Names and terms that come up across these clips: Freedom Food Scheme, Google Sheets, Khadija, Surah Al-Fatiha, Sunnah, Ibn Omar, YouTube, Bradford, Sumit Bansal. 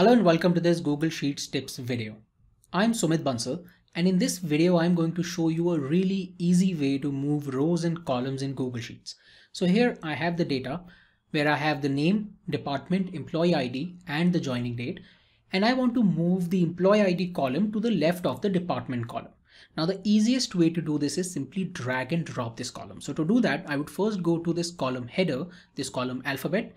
Hello and welcome to this Google Sheets tips video. I'm Sumit Bansal and in this video I'm going to show you a really easy way to move rows and columns in Google Sheets. So here I have the data where I have the name, department, employee ID and the joining date, and I want to move the employee ID column to the left of the department column. Now the easiest way to do this is simply drag and drop this column. So to do that I would first go to this column header, this column alphabet,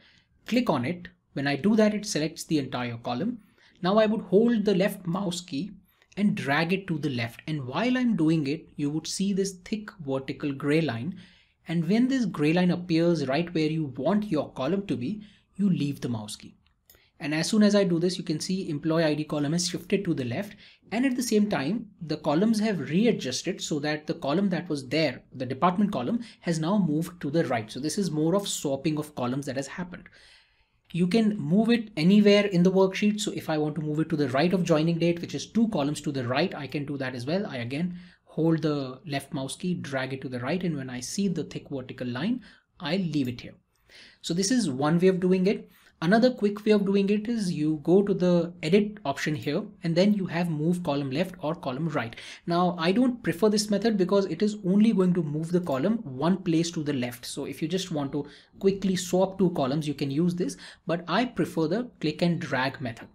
click on it. When I do that, it selects the entire column. Now I would hold the left mouse key and drag it to the left. And while I'm doing it, you would see this thick vertical gray line. And when this gray line appears right where you want your column to be, you leave the mouse key. And as soon as I do this, you can see employee ID column has shifted to the left. And at the same time, the columns have readjusted so that the column that was there, the department column, has now moved to the right. So this is more of swapping of columns that has happened. You can move it anywhere in the worksheet. So if I want to move it to the right of joining date, which is two columns to the right, I can do that as well. I again hold the left mouse key, drag it to the right. And when I see the thick vertical line, I'll leave it here. So this is one way of doing it. Another quick way of doing it is you go to the edit option here and then you have move column left or column right. Now I don't prefer this method because it is only going to move the column one place to the left. So if you just want to quickly swap two columns, you can use this, but I prefer the click and drag method.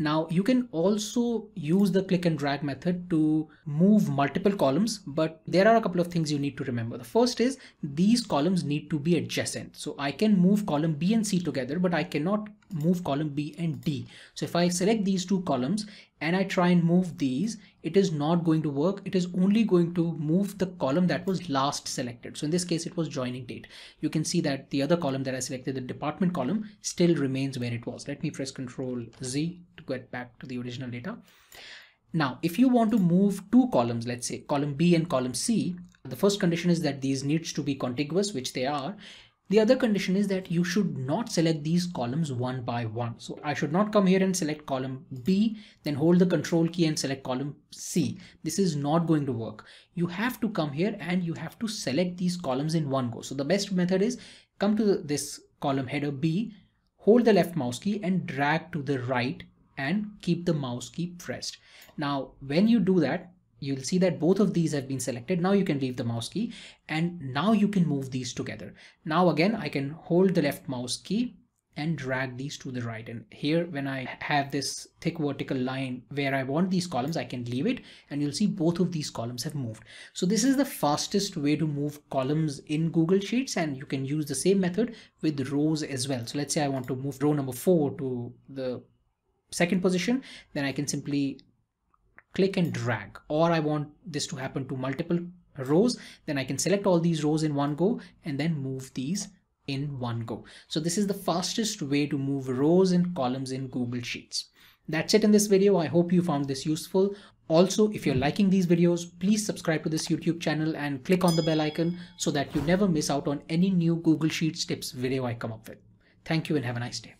Now you can also use the click and drag method to move multiple columns, but there are a couple of things you need to remember. The first is these columns need to be adjacent. So I can move column B and C together, but I cannot move column B and D. So if I select these two columns and I try and move these, it is not going to work. It is only going to move the column that was last selected. So in this case, it was joining date. You can see that the other column that I selected, the department column, still remains where it was. Let me press Ctrl+Z to get back to the original data. Now, if you want to move two columns, let's say column B and column C, the first condition is that these needs to be contiguous, which they are. The other condition is that you should not select these columns one by one. So I should not come here and select column B, then hold the control key and select column C. This is not going to work. You have to come here and you have to select these columns in one go. So the best method is come to this column header B, hold the left mouse key and drag to the right and keep the mouse key pressed. Now, when you do that, you'll see that both of these have been selected. Now you can leave the mouse key and now you can move these together. Now again, I can hold the left mouse key and drag these to the right. And here, when I have this thick vertical line where I want these columns, I can leave it and you'll see both of these columns have moved. So this is the fastest way to move columns in Google Sheets, and you can use the same method with rows as well. So let's say I want to move row number 4 to the second position, then I can simply click and drag, or I want this to happen to multiple rows, then I can select all these rows in one go and then move these in one go. So this is the fastest way to move rows and columns in Google Sheets. That's it in this video. I hope you found this useful. Also, if you're liking these videos, please subscribe to this YouTube channel and click on the bell icon so that you never miss out on any new Google Sheets tips video I come up with. Thank you and have a nice day.